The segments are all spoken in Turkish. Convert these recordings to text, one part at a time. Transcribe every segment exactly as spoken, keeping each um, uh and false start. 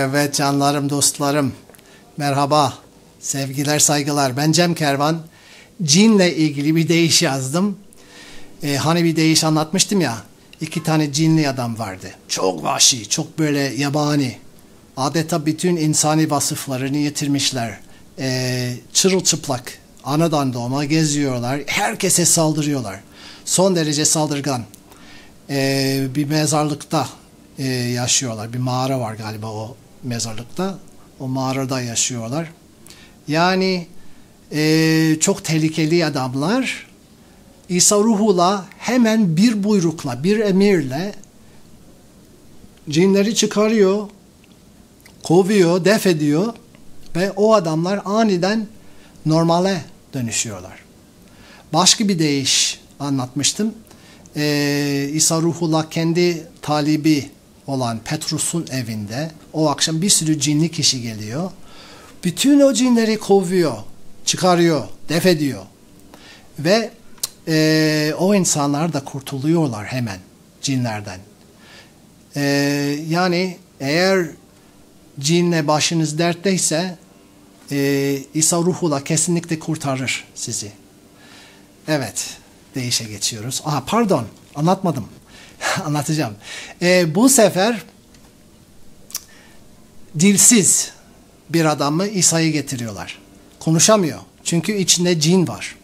Evet canlarım, dostlarım, merhaba, sevgiler, saygılar. Ben Cem Kervan. Cinle ilgili bir deyiş yazdım. Ee, hani bir deyiş anlatmıştım ya, iki tane cinli adam vardı. Çok vahşi, çok böyle yabani. Adeta bütün insani vasıflarını yitirmişler. Ee, çırılçıplak, anadan doğma geziyorlar. Herkese saldırıyorlar. Son derece saldırgan. Ee, bir mezarlıkta e, yaşıyorlar. Bir mağara var galiba o mezarlıkta. O mağarada yaşıyorlar. Yani e, çok tehlikeli adamlar. İsa Ruhullah hemen bir buyrukla, bir emirle cinleri çıkarıyor, kovuyor, def ediyor ve o adamlar aniden normale dönüşüyorlar. Başka bir deyiş anlatmıştım. Ee, İsa Ruhullah kendi talibi olan Petrus'un evinde o akşam bir sürü cinli kişi geliyor. Bütün o cinleri kovuyor, çıkarıyor, def ediyor ve e, o insanlar da kurtuluyorlar hemen cinlerden. E, yani eğer cinle başınız dertteyse e, İsa Ruhullah kesinlikle kurtarır sizi. Evet, deyişe geçiyoruz. Aha, pardon, anlatmadım. Anlatacağım. E, bu sefer dilsiz bir adamı İsa'yı getiriyorlar. Konuşamıyor. Çünkü içinde cin var.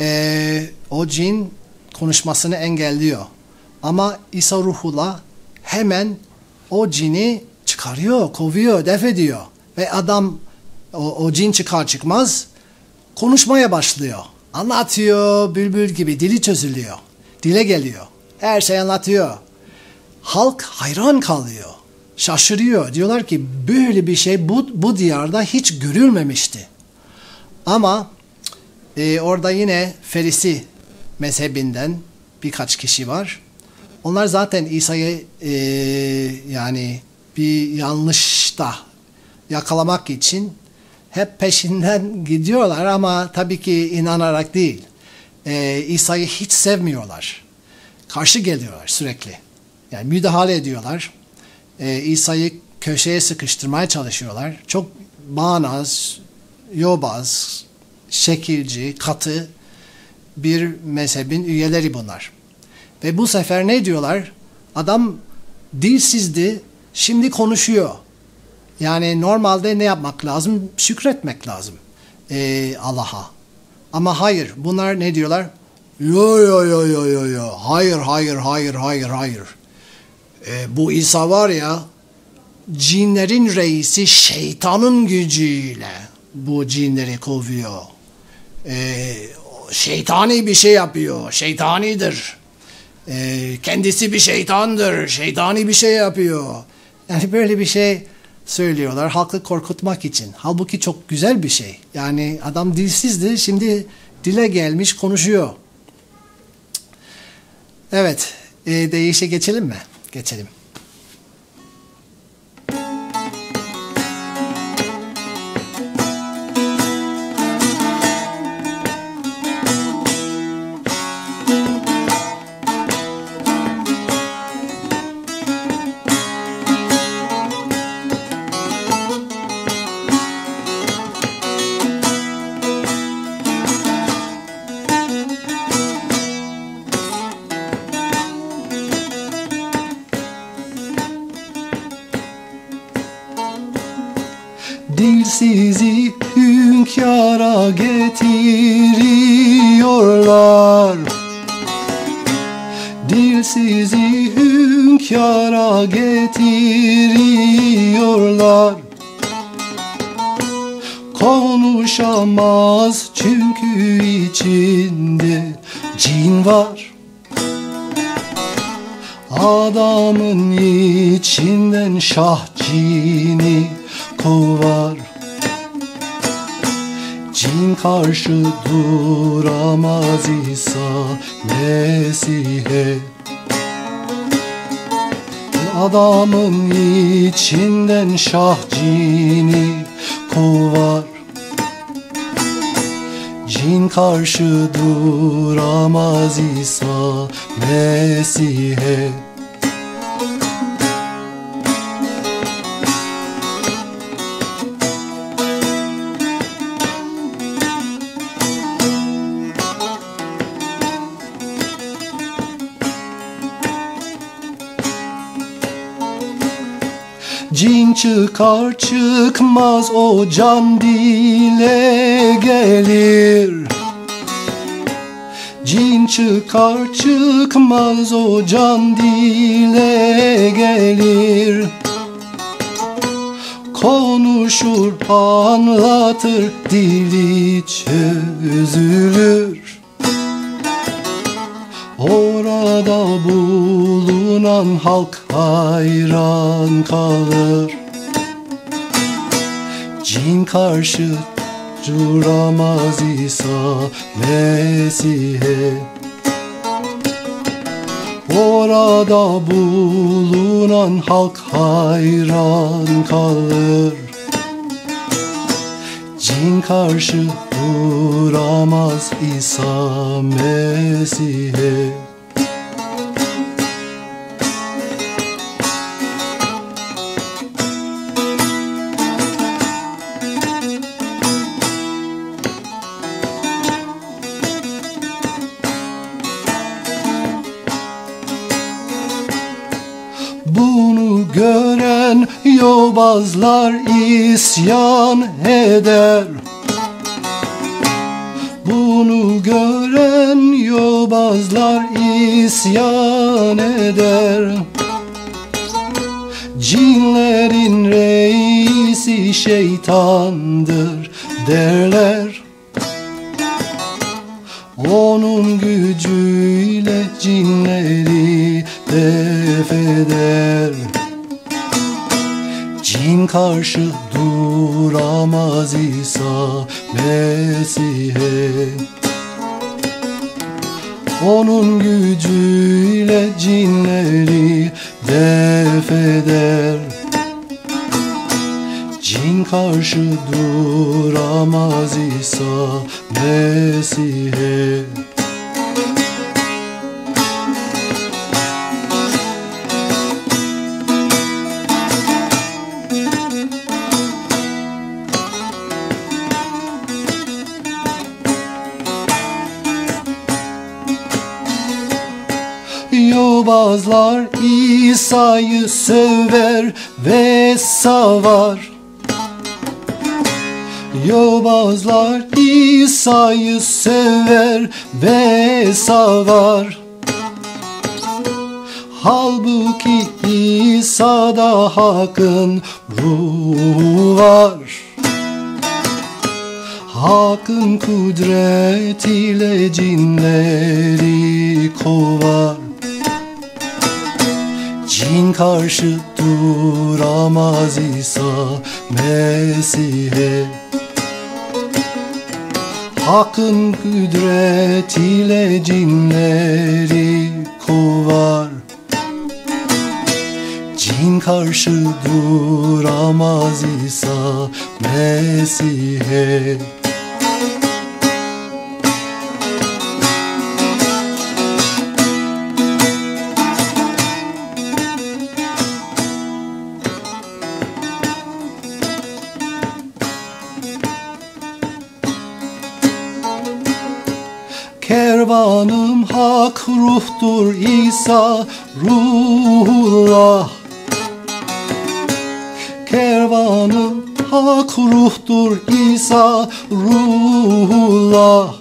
E, o cin konuşmasını engelliyor. Ama İsa Ruhullah hemen o cini çıkarıyor, kovuyor, def ediyor. Ve adam o, o cin çıkar çıkmaz konuşmaya başlıyor. Anlatıyor, bülbül gibi dili çözülüyor. Dile geliyor. Her şey anlatıyor. Halk hayran kalıyor. Şaşırıyor. Diyorlar ki böyle bir şey bu, bu diyarda hiç görülmemişti. Ama e, orada yine Ferisi mezhebinden birkaç kişi var. Onlar zaten İsa'yı e, yani bir yanlışta yakalamak için hep peşinden gidiyorlar ama tabii ki inanarak değil. E, İsa'yı hiç sevmiyorlar. Karşı geliyorlar sürekli. Yani müdahale ediyorlar. E, İsa'yı köşeye sıkıştırmaya çalışıyorlar. Çok bağnaz, yobaz, şekilci, katı bir mezhebin üyeleri bunlar. Ve bu sefer ne diyorlar? Adam dilsizdi, şimdi konuşuyor. Yani normalde ne yapmak lazım? Şükretmek lazım e, Allah'a. Ama hayır, bunlar ne diyorlar? Yo yo yo yo yo yo. Hayır hayır hayır hayır hayır. E, bu İsa var ya, cinlerin reisi şeytanın gücüyle bu cinleri kovuyor. E, şeytani bir şey yapıyor. Şeytanidir. E, kendisi bir şeytandır. Şeytani bir şey yapıyor. Yani böyle bir şey söylüyorlar halkı korkutmak için. Halbuki çok güzel bir şey. Yani adam dilsizdi, şimdi dile gelmiş, konuşuyor. Evet, e, deyişe geçelim mi? Geçelim. Dilsizi hünkâra getiriyorlar. Dilsizi hünkâra getiriyorlar. Konuşamaz çünkü içinde cin var. Adamın içinden şah cini kovar. Cin karşı duramaz İsa Mesih'e. Adamın içinden şah cini kovar. Cin karşı duramaz İsa Mesih'e. çıkar çıkmaz o can dile gelir. Cin çıkar çıkmaz o can dile gelir. Konuşur, anlatır, dili çözülür. Orada bulunan halk hayran kalır. Cin karşı duramaz İsa Mesih'e. Orada bulunan halk hayran kalır. Cin karşı duramaz İsa Mesih'e. Bunu gören yobazlar isyan eder. Bunu gören yobazlar isyan eder. Cinlerin reisi şeytandır derler. Onun gücüyle cinleri def eder. Cin karşı duramaz İsa Mesih'e. Onun gücüyle cinleri def eder. Cin karşı duramaz İsa Mesih'e. Yobazlar İsa'yı söver ve savar. Yobazlar İsa'yı sever ve savar. Halbuki İsa'da Hakk'ın ruhu var. Hakk'ın kudretiyle cinleri kovar. Cin karşı duramaz İsa Mesih'e. Hakk'ın kudretiyle cinleri kovar. Cin karşı duramaz İsa Mesih'e. Kervanım hak ruhtur İsa Ruhullah. Kervanım hak ruhtur İsa Ruhullah.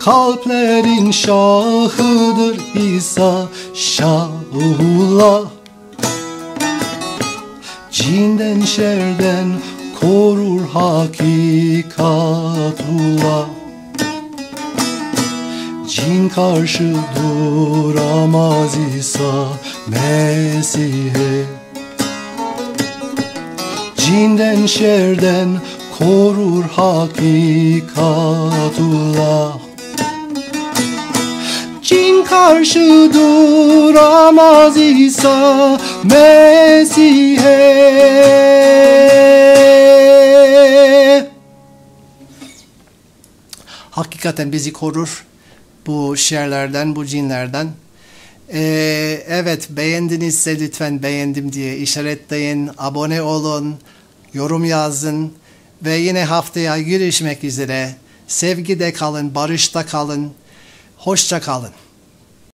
Kalplerin şahıdır İsa Şahullah. Cinden şerden korur Hakikatullah. Cin karşı duramaz İsa Mesih'e. Cinden şerden korur Hakikatullah. Cin karşı duramaz İsa Mesih'e. Hakikaten bizi korur bu şiirlerden, bu cinlerden. Ee, evet, beğendinizse lütfen beğendim diye işaretleyin, abone olun, yorum yazın ve yine haftaya görüşmek üzere. Sevgide kalın, barışta kalın, hoşça kalın.